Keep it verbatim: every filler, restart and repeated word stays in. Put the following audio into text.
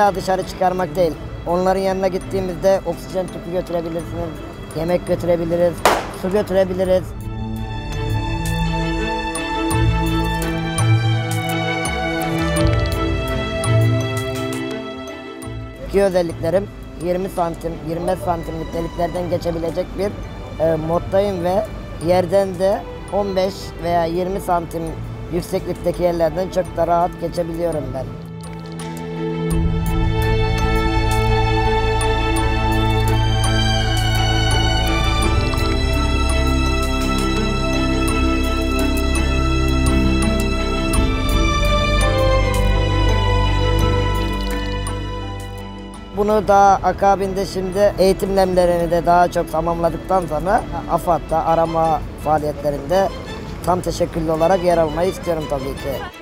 İlla dışarı çıkarmak değil. Onların yanına gittiğimizde oksijen tüpü götürebilirsiniz, yemek götürebiliriz, su götürebiliriz. İki özelliklerim yirmi santim, yirmi beş santimlik deliklerden geçebilecek bir e, moddayım ve yerden de on beş veya yirmi santim yükseklikteki yerlerden çok da rahat geçebiliyorum ben. Bunu daha akabinde şimdi eğitim nemlerini de daha çok tamamladıktan sonra AFAD'da arama faaliyetlerinde tam teşekküllü olarak yer almayı istiyorum tabii ki.